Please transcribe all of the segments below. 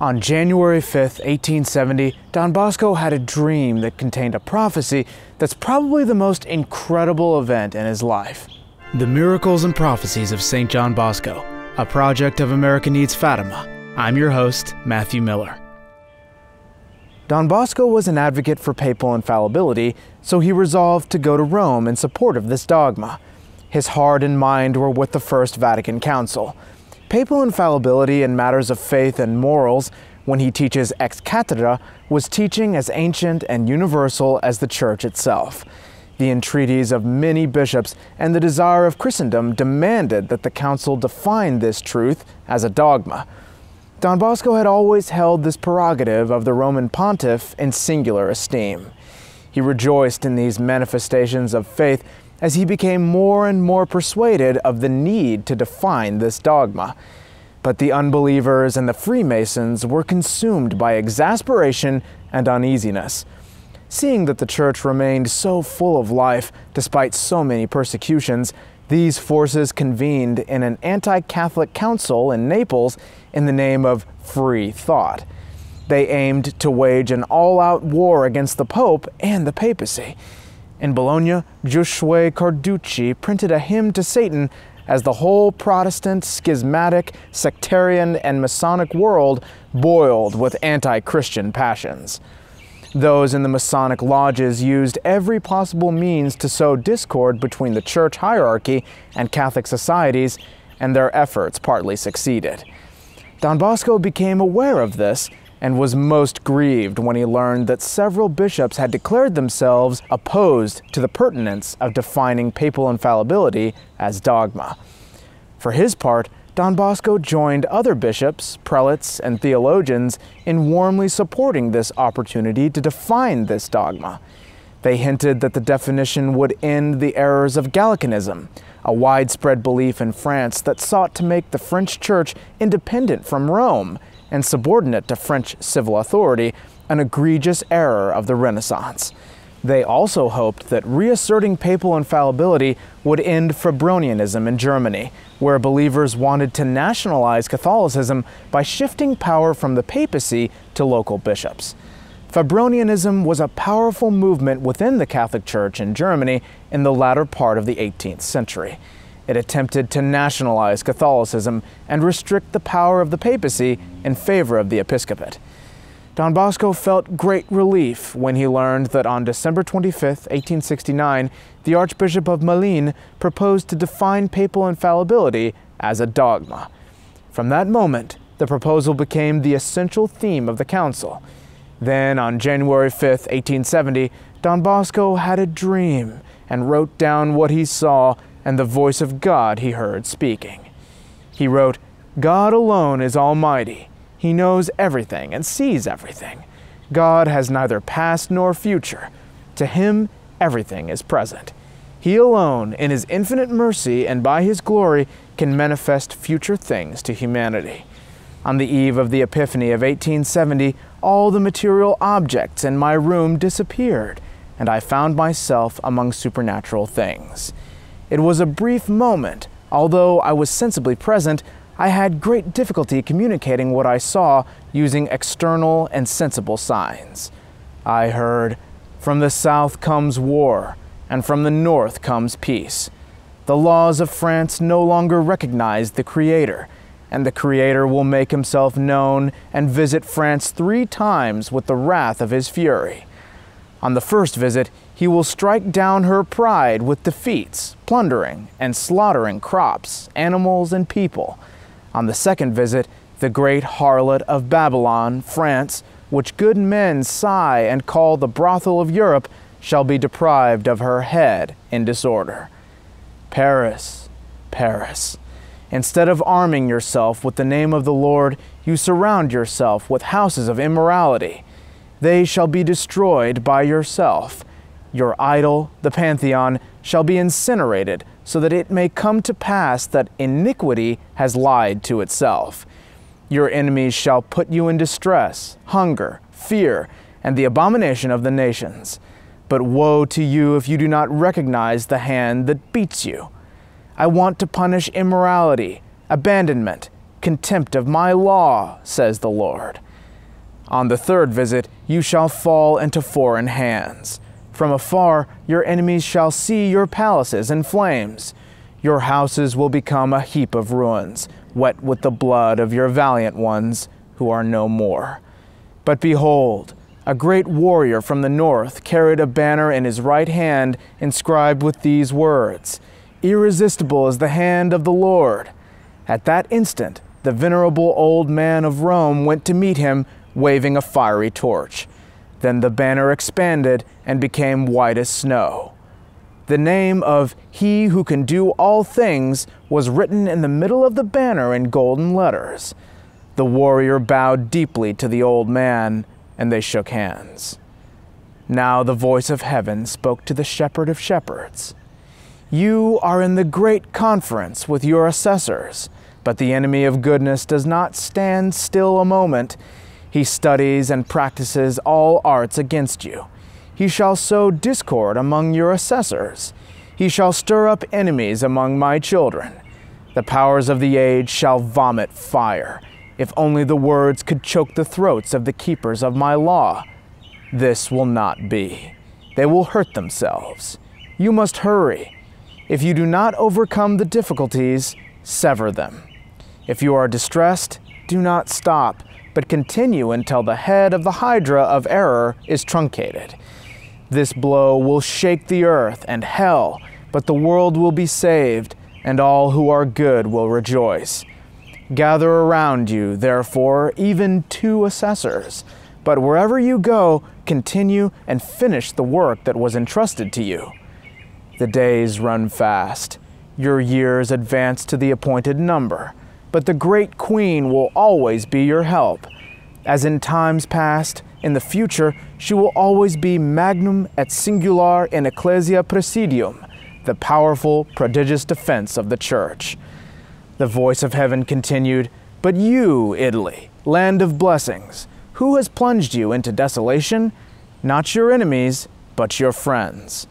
On January 5th, 1870, Don Bosco had a dream that contained a prophecy that's probably the most incredible event in his life. The Miracles and Prophecies of Saint John Bosco, a project of America Needs Fatima. I'm your host, Matthew Miller. Don Bosco was an advocate for papal infallibility, so he resolved to go to Rome in support of this dogma. His heart and mind were with the First Vatican Council. Papal infallibility in matters of faith and morals, when he teaches ex cathedra, was teaching as ancient and universal as the Church itself. The entreaties of many bishops and the desire of Christendom demanded that the council define this truth as a dogma. Don Bosco had always held this prerogative of the Roman pontiff in singular esteem. He rejoiced in these manifestations of faith as he became more and more persuaded of the need to define this dogma. But the unbelievers and the Freemasons were consumed by exasperation and uneasiness. Seeing that the Church remained so full of life despite so many persecutions, these forces convened in an anti-Catholic council in Naples in the name of free thought. They aimed to wage an all-out war against the Pope and the papacy. In Bologna, Giosuè Carducci printed a hymn to Satan as the whole Protestant, schismatic, sectarian, and Masonic world boiled with anti-Christian passions. Those in the Masonic lodges used every possible means to sow discord between the church hierarchy and Catholic societies, and their efforts partly succeeded. Don Bosco became aware of this and was most grieved when he learned that several bishops had declared themselves opposed to the pertinence of defining papal infallibility as dogma. For his part, Don Bosco joined other bishops, prelates, and theologians in warmly supporting this opportunity to define this dogma. They hinted that the definition would end the errors of Gallicanism, a widespread belief in France that sought to make the French Church independent from Rome and subordinate to French civil authority, an egregious error of the Renaissance. They also hoped that reasserting papal infallibility would end Febronianism in Germany, where believers wanted to nationalize Catholicism by shifting power from the papacy to local bishops. Febronianism was a powerful movement within the Catholic Church in Germany in the latter part of the 18th century. It attempted to nationalize Catholicism and restrict the power of the papacy in favor of the episcopate. Don Bosco felt great relief when he learned that on December 25, 1869, the Archbishop of Malines proposed to define papal infallibility as a dogma. From that moment, the proposal became the essential theme of the council. Then, on January 5, 1870, Don Bosco had a dream and wrote down what he saw and the voice of God he heard speaking. He wrote, "God alone is almighty. He knows everything and sees everything. God has neither past nor future. To him, everything is present. He alone, in his infinite mercy and by his glory, can manifest future things to humanity." On the eve of the Epiphany of 1870, all the material objects in my room disappeared, and I found myself among supernatural things. It was a brief moment. Although I was sensibly present, I had great difficulty communicating what I saw using external and sensible signs. I heard, "From the south comes war, and from the north comes peace. The laws of France no longer recognize the Creator, and the Creator will make himself known and visit France 3 times with the wrath of his fury. On the first visit, he will strike down her pride with defeats, plundering and slaughtering crops, animals, and people. On the second visit, the great harlot of Babylon, France, which good men sigh and call the brothel of Europe, shall be deprived of her head in disorder. Paris, Paris, instead of arming yourself with the name of the Lord, you surround yourself with houses of immorality. They shall be destroyed by yourself. Your idol, the Pantheon, shall be incinerated, so that it may come to pass that iniquity has lied to itself. Your enemies shall put you in distress, hunger, fear, and the abomination of the nations. But woe to you if you do not recognize the hand that beats you. I want to punish immorality, abandonment, contempt of my law, says the Lord. On the third visit, you shall fall into foreign hands. From afar, your enemies shall see your palaces in flames. Your houses will become a heap of ruins, wet with the blood of your valiant ones who are no more. But behold, a great warrior from the north carried a banner in his right hand inscribed with these words, "Irresistible is the hand of the Lord." At that instant, the venerable old man of Rome went to meet him, waving a fiery torch. Then the banner expanded and became white as snow. The name of He Who Can Do All Things was written in the middle of the banner in golden letters. The warrior bowed deeply to the old man, and they shook hands. Now the voice of heaven spoke to the Shepherd of Shepherds. "You are in the great conference with your assessors, but the enemy of goodness does not stand still a moment. He studies and practices all arts against you. He shall sow discord among your assessors. He shall stir up enemies among my children. The powers of the age shall vomit fire. If only the words could choke the throats of the keepers of my law. This will not be. They will hurt themselves. You must hurry. If you do not overcome the difficulties, sever them. If you are distressed, do not stop, but continue until the head of the Hydra of Error is truncated. This blow will shake the earth and hell, but the world will be saved, and all who are good will rejoice. Gather around you, therefore, even two assessors, but wherever you go, continue and finish the work that was entrusted to you. The days run fast, your years advance to the appointed number, but the great Queen will always be your help. As in times past, in the future, she will always be magnum et singular in ecclesia presidium, the powerful, prodigious defense of the Church." The voice of heaven continued, "But you, Italy, land of blessings, who has plunged you into desolation? Not your enemies, but your friends.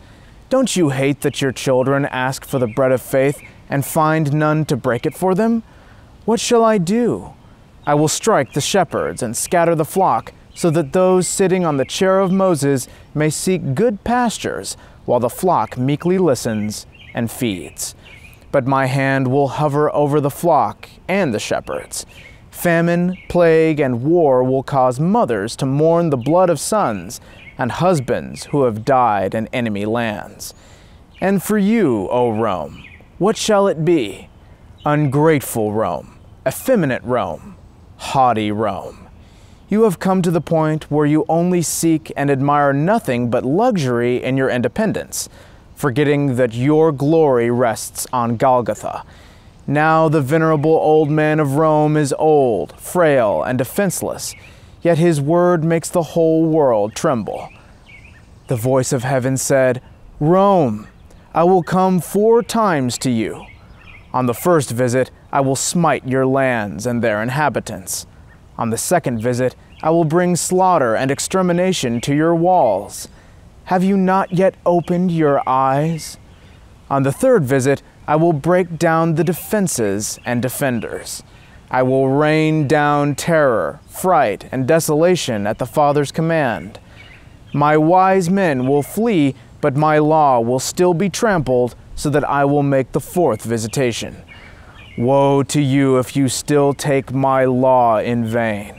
Don't you hate that your children ask for the bread of faith and find none to break it for them? What shall I do? I will strike the shepherds and scatter the flock so that those sitting on the chair of Moses may seek good pastures while the flock meekly listens and feeds. But my hand will hover over the flock and the shepherds. Famine, plague, and war will cause mothers to mourn the blood of sons and husbands who have died in enemy lands. And for you, O Rome, what shall it be? Ungrateful Rome, effeminate Rome, haughty Rome. You have come to the point where you only seek and admire nothing but luxury in your independence, forgetting that your glory rests on Golgotha. Now the venerable old man of Rome is old, frail, and defenseless, yet his word makes the whole world tremble." The voice of heaven said, "Rome, I will come 4 times to you. On the first visit, I will smite your lands and their inhabitants. On the second visit, I will bring slaughter and extermination to your walls. Have you not yet opened your eyes? On the third visit, I will break down the defenses and defenders. I will rain down terror, fright, and desolation at the Father's command. My wise men will flee, but my law will still be trampled, so that I will make the 4th visitation. Woe to you if you still take my law in vain.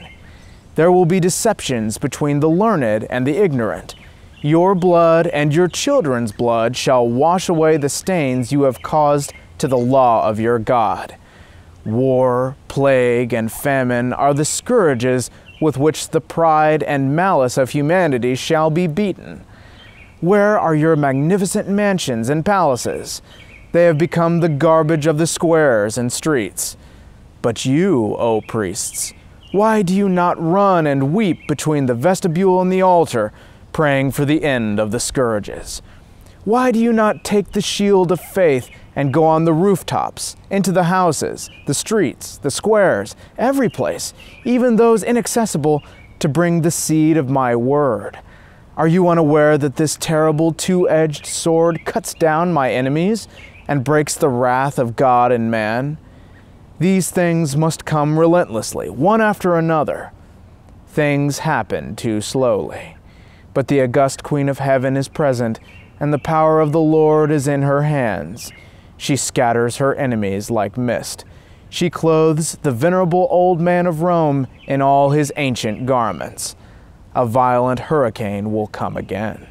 There will be deceptions between the learned and the ignorant. Your blood and your children's blood shall wash away the stains you have caused to the law of your God. War, plague, and famine are the scourges with which the pride and malice of humanity shall be beaten. Where are your magnificent mansions and palaces? They have become the garbage of the squares and streets. But you, O priests, why do you not run and weep between the vestibule and the altar, praying for the end of the scourges? Why do you not take the shield of faith and go on the rooftops, into the houses, the streets, the squares, every place, even those inaccessible, to bring the seed of my word? Are you unaware that this terrible two-edged sword cuts down my enemies and breaks the wrath of God and man? These things must come relentlessly, one after another. Things happen too slowly. But the august Queen of Heaven is present, and the power of the Lord is in her hands. She scatters her enemies like mist. She clothes the venerable old man of Rome in all his ancient garments. A violent hurricane will come again.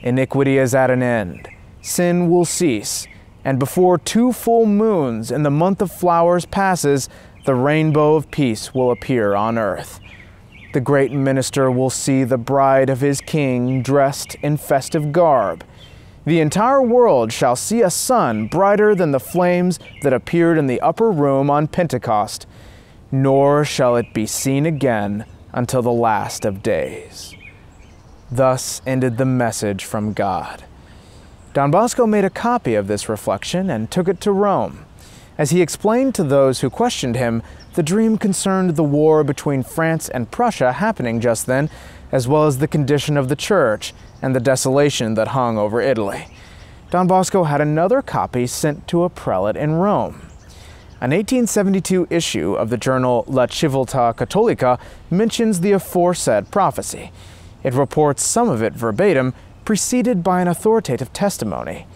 Iniquity is at an end. Sin will cease. And before two full moons in the month of flowers passes, the rainbow of peace will appear on earth. The great minister will see the bride of his king dressed in festive garb. The entire world shall see a sun brighter than the flames that appeared in the upper room on Pentecost, nor shall it be seen again until the last of days. Thus ended the message from God. Don Bosco made a copy of this reflection and took it to Rome. As he explained to those who questioned him, the dream concerned the war between France and Prussia happening just then, as well as the condition of the church and the desolation that hung over Italy. Don Bosco had another copy sent to a prelate in Rome. An 1872 issue of the journal La Civiltà Cattolica mentions the aforesaid prophecy. It reports some of it verbatim, preceded by an authoritative testimony.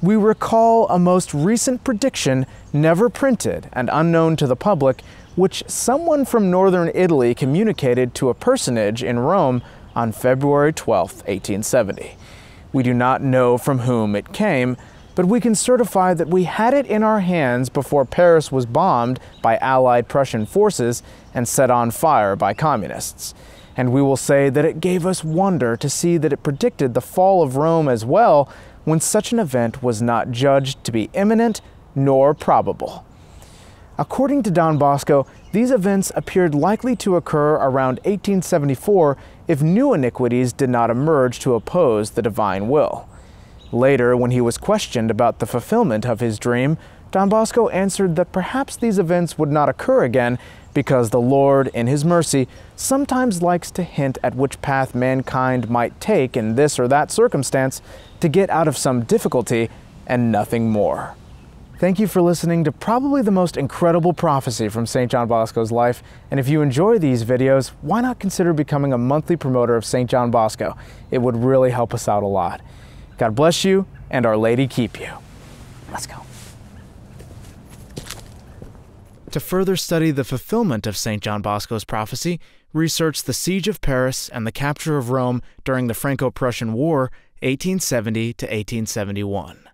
We recall a most recent prediction, never printed and unknown to the public, which someone from northern Italy communicated to a personage in Rome on February 12, 1870. We do not know from whom it came, but we can certify that we had it in our hands before Paris was bombed by Allied Prussian forces and set on fire by communists. And we will say that it gave us wonder to see that it predicted the fall of Rome as well, when such an event was not judged to be imminent nor probable. According to Don Bosco, these events appeared likely to occur around 1874 if new iniquities did not emerge to oppose the divine will. Later, when he was questioned about the fulfillment of his dream, Don Bosco answered that perhaps these events would not occur again because the Lord, in his mercy, sometimes likes to hint at which path mankind might take in this or that circumstance to get out of some difficulty and nothing more. Thank you for listening to probably the most incredible prophecy from St. John Bosco's life, and if you enjoy these videos, why not consider becoming a monthly promoter of St. John Bosco? It would really help us out a lot. God bless you, and Our Lady keep you. Let's go. To further study the fulfillment of St. John Bosco's prophecy, research the Siege of Paris and the capture of Rome during the Franco-Prussian War, 1870 to 1871.